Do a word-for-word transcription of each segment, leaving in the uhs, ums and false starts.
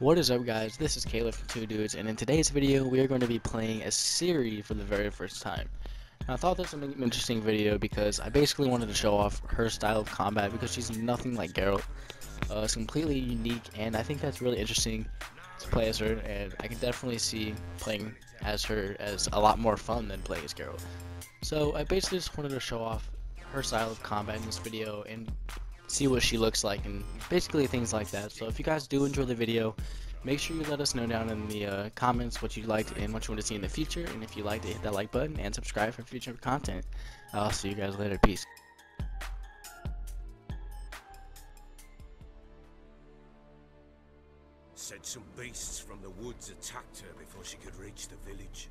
What is up, guys? This is Caleb from Two Dudes, and in today's video we are going to be playing a Ciri for the very first time. Now, I thought this would be an interesting video because I basically wanted to show off her style of combat because she's nothing like Geralt. Uh, it's completely unique, and I think that's really interesting to play as her, and I can definitely see playing as her as a lot more fun than playing as Geralt. So I basically just wanted to show off her style of combat in this video and see what she looks like and basically things like that. So if you guys do enjoy the video, make sure you let us know down in the uh, comments what you liked and what you want to see in the future, and if you liked it, hit that like button and subscribe for future content. I'll see you guys later. Peace. Said some beasts from the woods attacked her before she could reach the village.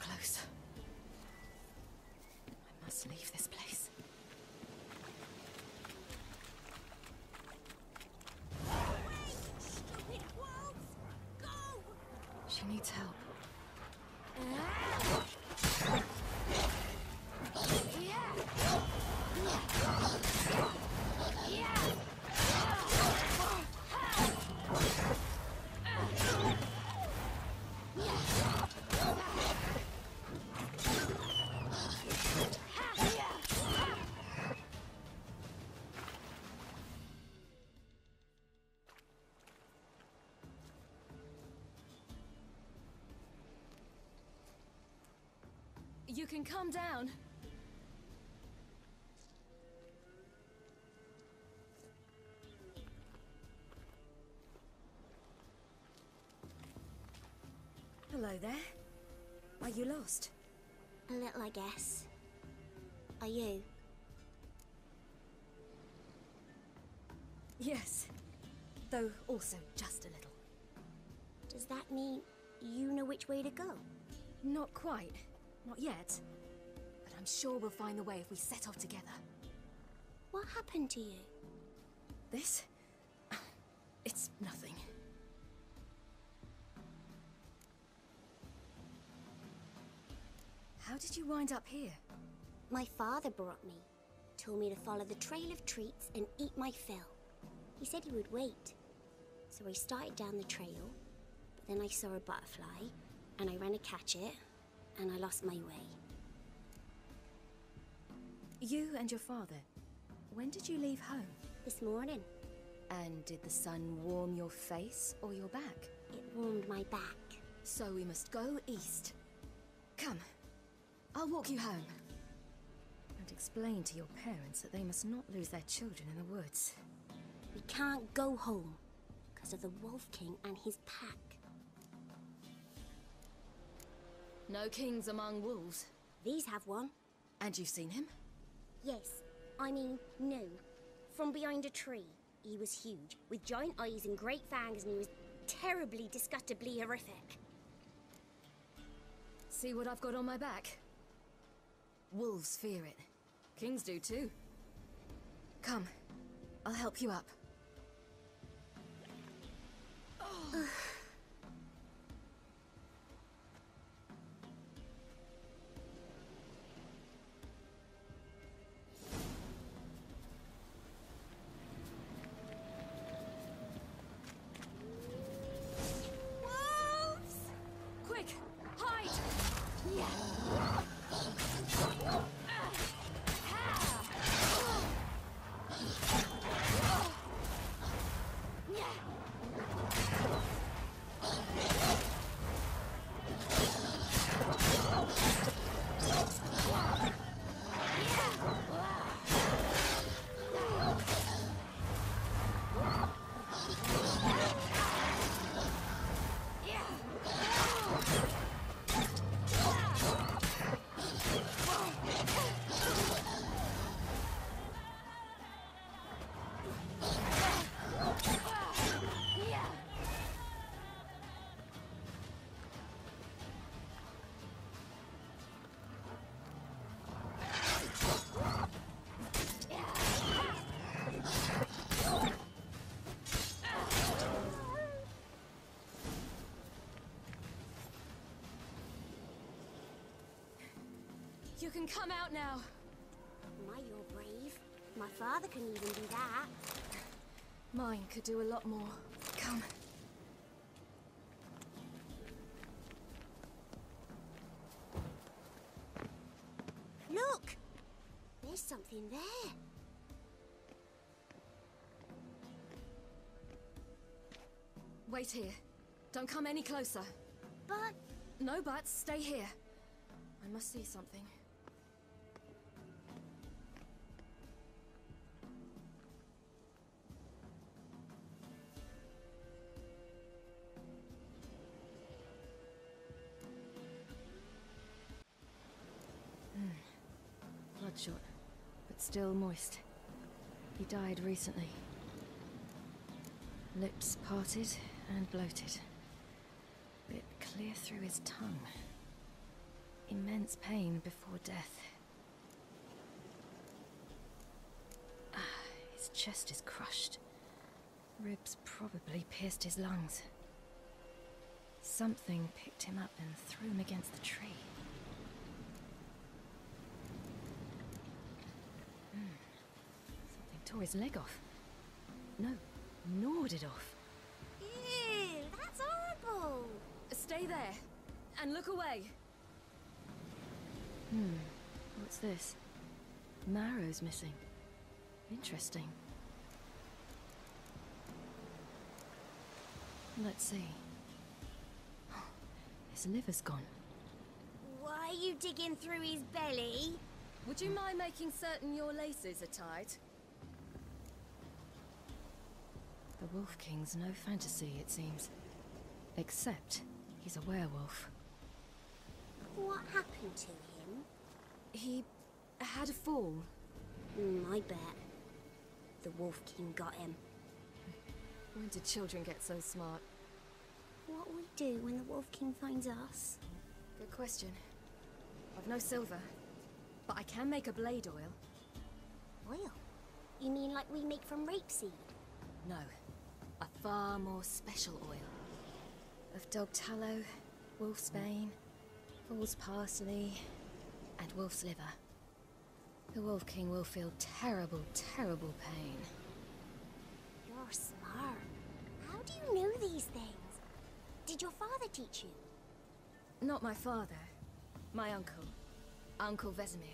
Close. I must leave this place. Stupid wolves! Go! She needs help. You can come down. Hello there. Are you lost? A little, I guess. Are you? Yes. Though also just a little. Does that mean you know which way to go? Not quite. Not yet, but I'm sure we'll find the way if we set off together. What happened to you? This? It's nothing. How did you wind up here? My father brought me. Told me to follow the trail of treats and eat my fill. He said he would wait. So I started down the trail, but then I saw a butterfly, and I ran to catch it. And I lost my way. You and your father, when did you leave home? This morning. And did the sun warm your face or your back? It warmed my back. So we must go east. Come, I'll walk you home. And explain to your parents that they must not lose their children in the woods. We can't go home because of the Wolf King and his pack. No kings among wolves. These have one. And you've seen him? Yes. I mean, no. From behind a tree. He was huge, with giant eyes and great fangs, and he was terribly, disgustingly horrific. See what I've got on my back? Wolves fear it. Kings do too. Come. I'll help you up. Oh. You can come out now. My, you're brave. My father can even do that. Mine could do a lot more. Come. Look! There's something there. Wait here. Don't come any closer. But... No buts. Stay here. I must see something. Bloodshot, but still moist. He died recently. Lips parted and bloated. Bit clear through his tongue. Immense pain before death. Ah, his chest is crushed. Ribs probably pierced his lungs. Something picked him up and threw him against the tree. Tore his leg off. No, gnawed it off. Ew, that's horrible. Stay there, and look away. Hmm, what's this? Marrow's missing. Interesting. Let's see. His liver's gone. Why are you digging through his belly? Would you mind making certain your laces are tied? The Wolf King's no fantasy, it seems. Except he's a werewolf. What happened to him? He had a fall. Mm, I bet. The Wolf King got him. When did children get so smart? What will we do when the Wolf King finds us? Good question. I've no silver, but I can make a blade oil. Oil? You mean like we make from rapeseed? No. A far more special oil. Of dog tallow, wolf's bane, fool's parsley, and wolf's liver. The Wolf King will feel terrible, terrible pain. You're smart. How do you know these things? Did your father teach you? Not my father. My uncle. Uncle Vesemir.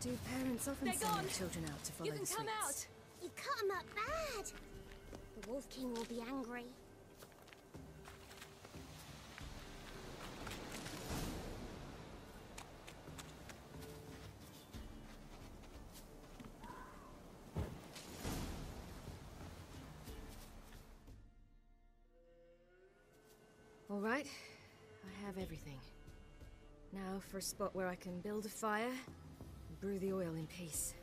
Do parents often send their children out to follow the sweets? You can come out! You cut them up bad! The Wolf King will be angry. Alright, I have everything. Now for a spot where I can build a fire. Brew the oil in peace.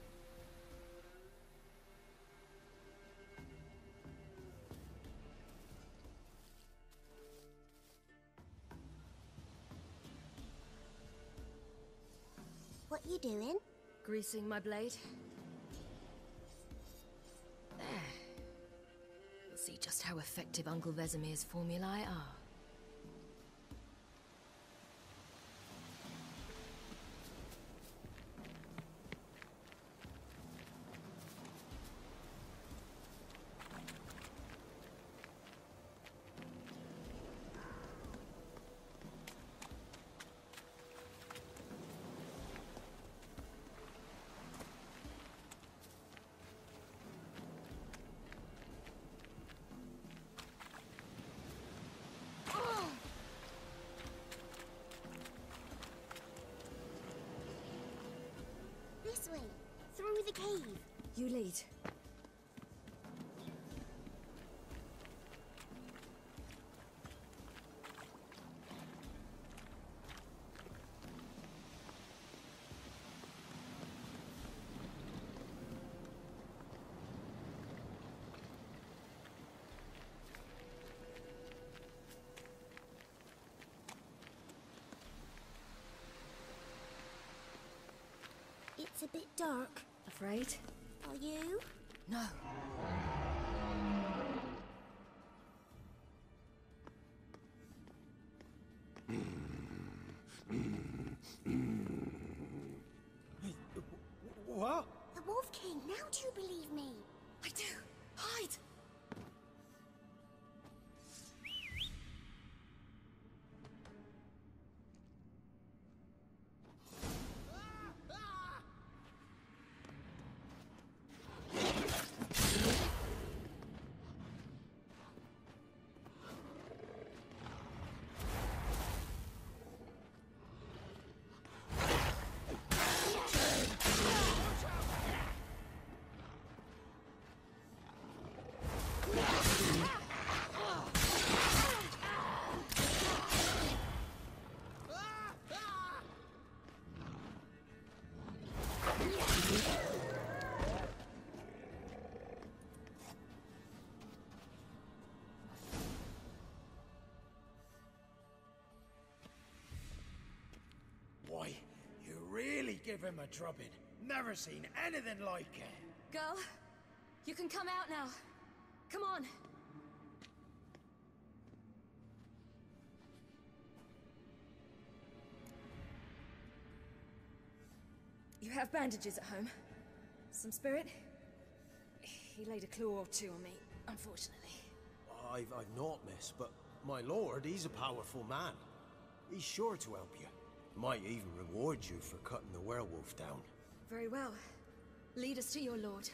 What you doing? Greasing my blade. There how effective Uncle Vesemir's formulae are. Through the cave. You lead. It's a bit dark. Afraid? Are you? No. What? The Wolf King, now do you believe me? I do. Hide! Boy, you really give him a drubbing. Never seen anything like it. Girl, you can come out now. Come on. You have bandages at home? Some spirit? He laid a claw or two on me, unfortunately. I've, I've not, miss, but my lord, he's a powerful man. He's sure to help you. Might even reward you for cutting the werewolf down. Very well. Lead us to your lord.